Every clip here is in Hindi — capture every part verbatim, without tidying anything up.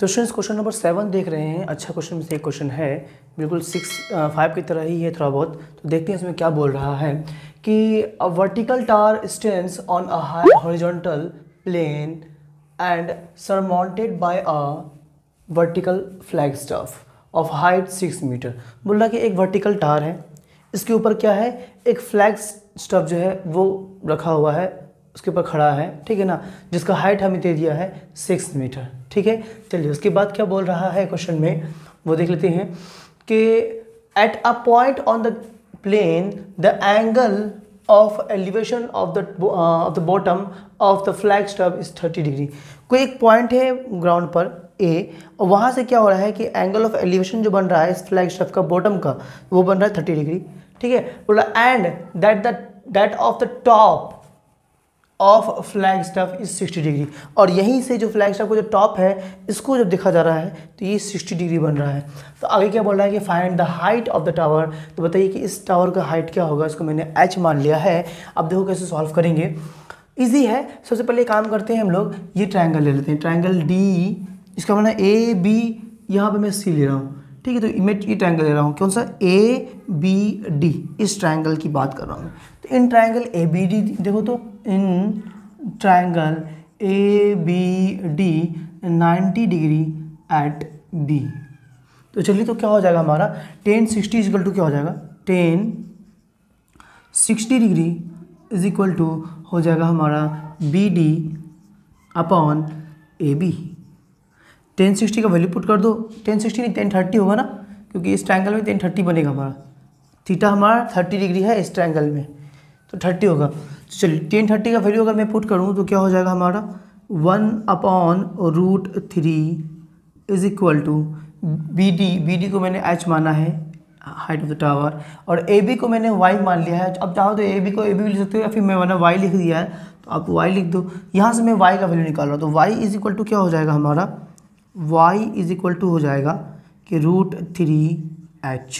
तो स्टूडेंट्स क्वेश्चन नंबर सेवन देख रहे हैं। अच्छा क्वेश्चन में से एक क्वेश्चन है, बिल्कुल सिक्स फाइव की तरह ही है थोड़ा बहुत। तो देखते हैं इसमें क्या बोल रहा है कि a vertical tower stands on a high horizontal plane and surmounted by a vertical flag staff of height six metre. बोल रहा है कि एक वर्टिकल टावर है, इसके ऊपर क्या है, एक फ्लैग स्टाफ जो है वो रखा हुआ है, उसके ऊपर खड़ा है, ठीक है ना, जिसका हाइट हमें दे दिया है सिक्स मीटर। ठीक है, चलिए उसके बाद क्या बोल रहा है क्वेश्चन में वो देख लेते हैं कि at a point on the plane the angle of elevation of the of the bottom of the flag staff is thirty degree. कोई एक पॉइंट है ग्राउंड पर ए, और वहाँ से क्या हो रहा है कि एंगल ऑफ एलिवेशन जो बन रहा है इस फ्लैग स्टाफ का बॉटम का वो बन रहा है थर्टी डिग्री। ठीक है, बोला and that the that of the top of flag staff is sixty degree. और यहीं से जो फ्लैग स्टाफ का जो टॉप है इसको जब देखा जा रहा है तो ये सिक्सटी डिग्री बन रहा है। तो आगे क्या बोल रहा है कि find the height of the tower. तो बताइए कि इस टावर का हाइट क्या होगा, इसको मैंने एच मान लिया है। अब देखो कैसे सॉल्व करेंगे, इजी है। सबसे पहले काम करते हैं हम लोग, ये ट्रायंगल ले लेते हैं, ट्रायंगल डी, इसका बना ए बी, यहाँ पर मैं सी ले रहा हूँ। ठीक है, तो मैं ये ट्रायंगल ले रहा हूँ, कौन सा, ए बी डी, इस ट्रायंगल की बात कर रहा हूँ। तो in triangle A B D, देखो तो in triangle A B D ninety degree at B. तो चलिए, तो क्या हो जाएगा हमारा tan sixty is equal to क्या हो जाएगा, tan sixty degree is equal to हो जाएगा हमारा B D upon A B. Tan sixty का वैल्यू पुट कर दो, टेन सिक्सटी नहीं टेन थर्टी होगा ना, क्योंकि इस ट्रायंगल में टेन थर्टी बनेगा हमारा, थीटा हमारा थर्टी डिग्री है इस ट्रायंगल में, तो थर्टी होगा। तो चलिए टेन थर्टी का वैल्यू अगर मैं पुट करूँ तो क्या हो जाएगा हमारा one upon root three is equal to B D, B D को मैंने एच माना है हाइट ऑफ द टावर, और ए बी को मैंने वाई मान लिया है। अब चाहो तो ए बी को ए बी लिख सकते हो, या फिर मैं मैंने वाई लिख दिया है तो आप वाई लिख दो। यहाँ से मैं वाई का वैल्यू निकाल रहा हूँ, तो वाई इज इक्वल टू क्या हो जाएगा हमारा, y इज इक्वल टू हो जाएगा कि रूट थ्री एच।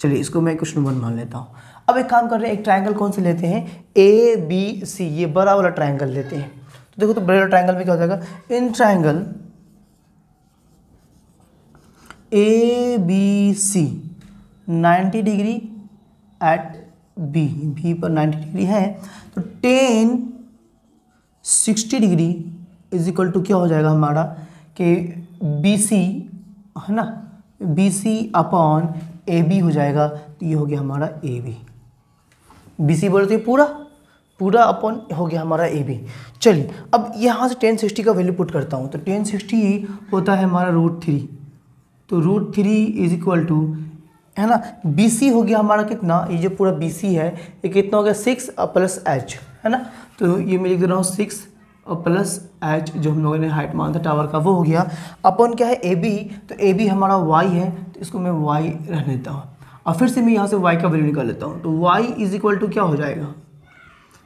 चलिए इसको मैं क्वेश्चन वन मान लेता हूँ। अब एक काम कर रहे हैं, एक ट्रायंगल कौन से लेते हैं, ए बी सी, ये बड़ा वाला ट्रायंगल लेते हैं। तो देखो तो बड़े वाला ट्रायंगल में क्या हो जाएगा, in triangle A B C ninety degree at B, B पर नाइन्टी डिग्री है, तो tan sixty degree is equal to क्या हो जाएगा हमारा कि बी सी, है ना, B C upon A B हो जाएगा। तो ये हो गया हमारा ए बी, बी सी बोले तो ये पूरा पूरा अपॉन हो गया हमारा ए बी। चलिए अब यहाँ से टेन सिक्सटी का वैल्यू पुट करता हूँ, तो टेन सिक्सटी होता है हमारा रूट थ्री, तो root three is equal to, है ना, बी सी हो गया हमारा कितना, ये जो पूरा बी सी है ये कितना हो गया, सिक्स प्लस एच, है ना, तो ये मैं लिख दे रहा हूँ सिक्स और प्लस एच जो हम लोगों ने हाइट माना था टावर का वो हो गया, अपन क्या है ए बी, तो ए बी हमारा वाई है, तो इसको मैं वाई रख लेता हूँ। और फिर से मैं यहाँ से वाई का वैल्यू निकाल लेता हूँ, तो वाई इज इक्वल टू क्या हो जाएगा,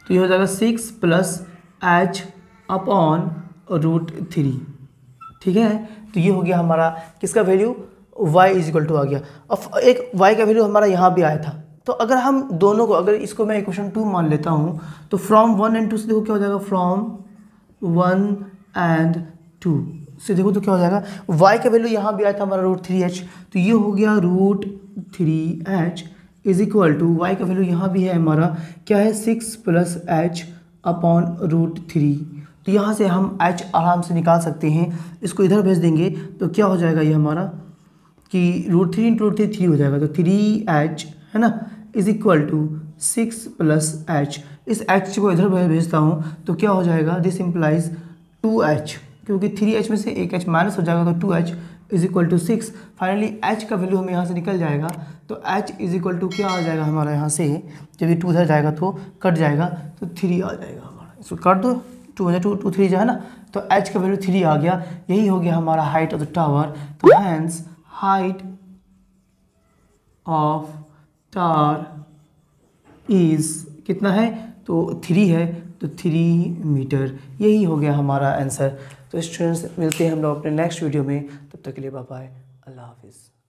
तो ये हो जाएगा six plus H upon root three. ठीक है, तो ये हो गया हमारा किसका value, Y is equal to आ गया। और एक वाई का वैल्यू हमारा यहाँ भी आया था, तो अगर हम दोनों को, अगर इसको मैं क्वेश्चन टू मान लेता हूँ, तो फ्रॉम वन एंड टू से देखो क्या हो जाएगा, फ्रॉम वन एंड टू से देखो तो क्या हो जाएगा, y का वैल्यू यहाँ भी आया था हमारा रूट थ्री एच, तो ये हो गया root three H is equal to, Y का वैल्यू यहाँ भी है हमारा क्या है, six plus H upon root three. तो यहाँ से हम h आराम से निकाल सकते हैं, इसको इधर भेज देंगे तो क्या हो जाएगा ये हमारा कि root three into root three three हो जाएगा, तो थ्री एच, है ना, is equal to six plus H. इस एच को इधर भेजता हूँ तो क्या हो जाएगा, दिस इम्प्लाइज टू एच, क्योंकि थ्री एच में से एक एच माइनस हो जाएगा, तो two H is equal to six. Finally H का वैल्यू हमें यहाँ से निकल जाएगा, तो एच इज इक्वल टू क्या आ जाएगा हमारा, यहाँ से जब ये टू इधर जाएगा तो कट जाएगा, तो थ्री आ जाएगा हमारा, इसको कट दो, टू हो जाए टू टू थ्री जाए ना, तो एच का वैल्यू थ्री आ गया। यही हो गया हमारा हाइट ऑफ द टावर, तो hence height of tower is कितना है, तो थ्री है, तो थ्री मीटर। यही हो गया हमारा आंसर। तो स्टूडेंट्स मिलते हैं हम लोग अपने नेक्स्ट वीडियो में, तब तक के लिए बाय बाय, अल्लाह हाफिज़।